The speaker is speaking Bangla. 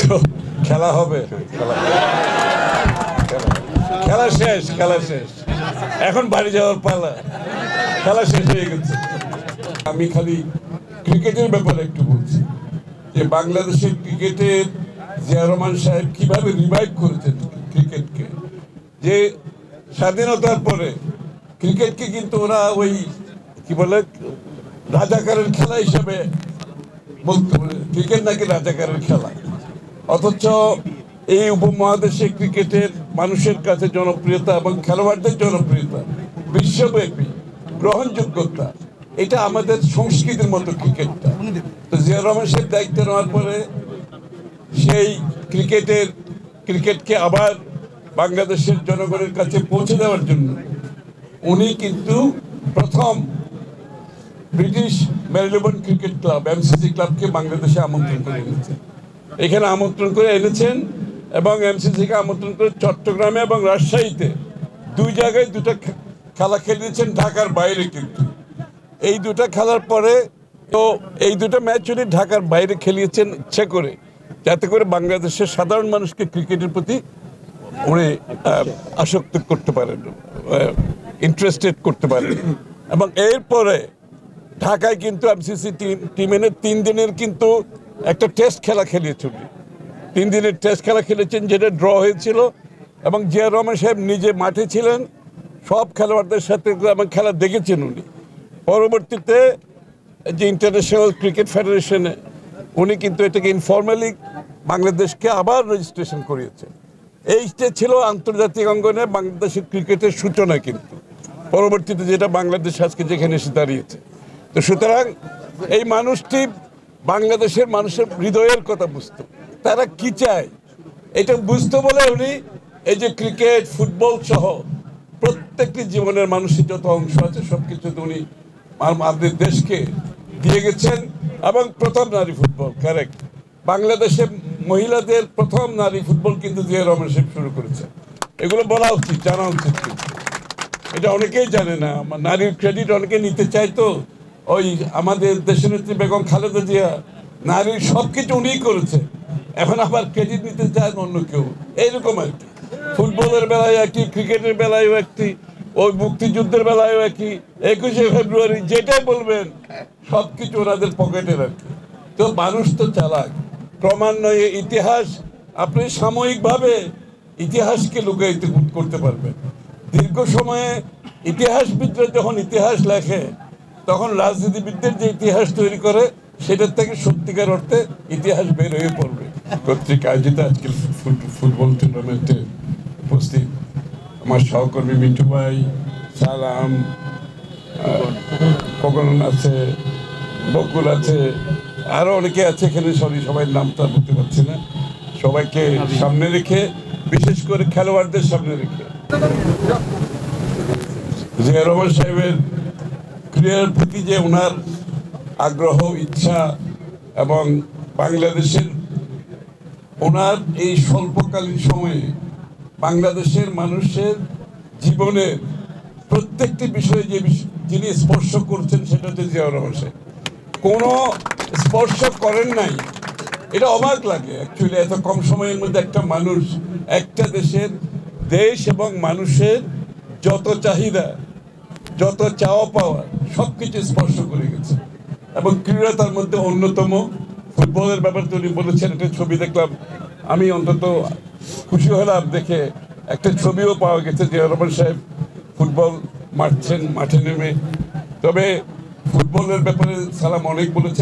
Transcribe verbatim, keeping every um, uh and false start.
তো খেলা হবে, খেলা শেষ, খেলা শেষ, এখন বাড়ি যাওয়ার পালা, খেলা শেষ হয়ে গেছে। আমি খালি ক্রিকেটের ব্যাপারে একটু বলছি যে বাংলাদেশের ক্রিকেটের জিয়া রহমান সাহেব কিভাবে রিভাইভ করেছেন ক্রিকেটকে। যে স্বাধীনতার পরে ক্রিকেটকে কিন্তু ওরা ওই কি বলে রাজাকারের খেলা হিসাবে বলতে পারে, ক্রিকেট নাকি রাজাকারের খেলা। অথচ এই উপমহাদেশে ক্রিকেটের মানুষের কাছে জনপ্রিয়তা এবং খেলোয়াড়দের জনপ্রিয়তা, বিশ্বব্যাপী গ্রহণযোগ্যতা, এটা আমাদের সংস্কৃতির মতো ক্রিকেটটা। তো জিয়া রহমান সাহেব দায়িত্ব নেওয়ার পরে সেই ক্রিকেটের ক্রিকেটকে আবার বাংলাদেশের জনগণের কাছে পৌঁছে দেওয়ার জন্য উনি কিন্তু প্রথম British Marylebone cricket club MCC ক্লাবকে বাংলাদেশে আমন্ত্রণ করে এনেছেন, এখানে আমন্ত্রণ করে এনেছেন এবং এমসিসিকে আমন্ত্রণ করে চট্টগ্রামে এবং রাজশাহীতে দুই জায়গায় দুটা খেলা খেলিয়েছেন, ঢাকার বাইরে। কিন্তু এই দুটা খেলার পরে তো এই দুটো ম্যাচ উনি ঢাকার বাইরে খেলিয়েছেন ইচ্ছে করে, যাতে করে বাংলাদেশের সাধারণ মানুষকে ক্রিকেটের প্রতি উনি আসক্ত করতে পারেন, ইন্টারেস্টেড করতে পারেন। এবং এরপরে ঢাকায় কিন্তু এমসিসি টিম এনে তিন দিনের কিন্তু একটা টেস্ট খেলা খেলিয়েছেন, তিন দিনের টেস্ট খেলা খেলেছেন, যেটা ড্র হয়েছিল এবং জিয়া রহমান সাহেব নিজে মাঠে ছিলেন সব খেলোয়াড়দের সাথে এবং খেলা দেখেছেন উনি। পরবর্তীতে যে ইন্টারন্যাশনাল ক্রিকেট ফেডারেশনে উনি কিন্তু এটাকে ইনফর্মালি বাংলাদেশকে আবার রেজিস্ট্রেশন করিয়েছেন। এইটা ছিল আন্তর্জাতিক অঙ্গনে বাংলাদেশের ক্রিকেটের সূচনা, কিন্তু পরবর্তীতে যেটা বাংলাদেশ আজকে যেখানে এসে দাঁড়িয়েছে। তো সুতরাং এই মানুষটি বাংলাদেশের মানুষের হৃদয়ের কথা বুঝতো, তারা কি চায় এটা বুঝতো বলে উনি এই যে ক্রিকেট, ফুটবল সহ প্রত্যেকটি জীবনের মানুষের যত অংশ আছে সব কিছুতে উনি আমাদের দেশকে দিয়ে গেছেন। এবং প্রথম নারী ফুটবল, কারেক্ট, বাংলাদেশে মহিলাদের প্রথম নারী ফুটবল কিন্তু জিয়া রহমান সাহেব শুরু করেছেন। এগুলো বলা উচিত, জানা উচিত, এটা অনেকেই জানে না। নারীর ক্রেডিট অনেকে নিতে চায়। তো ওই আমাদের দেশের নেত্রী বেগম খালেদা জিয়া নারীর সব কিছু উনিই করেছে, এখন আবার ক্রেডিট নিতে চায় অন্য কেউ, এইরকম আর কি। ফুটবলের বেলায় একই, ক্রিকেটের বেলায়ও একটি, ওই মুক্তিযুদ্ধের বেলায়ও একই, একুশে ফেব্রুয়ারি যেটাই বলবেন সব কিছু ওনাদের পকেটে রাখে। তো মানুষ তো চালাক, ক্রমান্বয়ে ইতিহাস আপনি সাময়িকভাবে ইতিহাসকে লুকায়িত করতে পারবেন। দীর্ঘ সময়ে ইতিহাসবিদরা যখন ইতিহাস লেখে তখন রাজনীতিবিদদের যে ইতিহাস তৈরি করে সেটার থেকে সত্যিকার অর্থে ইতিহাস বের হয়ে পড়বে। কর্তৃক আয়োজিত আজকের ফুটবল টুর্নামেন্টে উপস্থিত আমার সহকর্মী মিন্টু ভাই, সালাম, কগন আছে, বকুল আছে, আরও অনেকে আছে এখানে, সরি সবাই নামটা বলতে পারছি না। সবাইকে সামনে রেখে, বিশেষ করে খেলোয়াড়দের সামনে রেখে, জিয়া রহমান সাহেবের ক্রীড়ার প্রতি যে ওনার আগ্রহ, ইচ্ছা এবং বাংলাদেশের ওনার এই স্বল্পকালীন সময়ে বাংলাদেশের মানুষের জীবনের প্রত্যেকটি বিষয়ে যে যিনি স্পর্শ করছেন সেটা হচ্ছে জিয়া রহমান সাহেব। কোনো স্পর্শ করেন নাই, এটা অবাক লাগে অ্যাকচুয়ালি। এত কম সময়ের মধ্যে একটা মানুষ, একটা দেশের, দেশ এবং মানুষের যত চাহিদা, যত চাওয়া পাওয়া সব কিছু স্পর্শ করে গেছে এবং ক্রীড়া তার মধ্যে অন্যতম। ফুটবলের ব্যাপারে তিনি বলেছেন, একটা ছবি দেখলাম, আমি অন্তত খুশি হলাম দেখে, একটা ছবিও পাওয়া গেছে জিয়া রহমান সাহেব ফুটবল মারছেন মাঠে নেমে। তবে ফুটবলের ব্যাপারে সালাম অনেক বলেছে।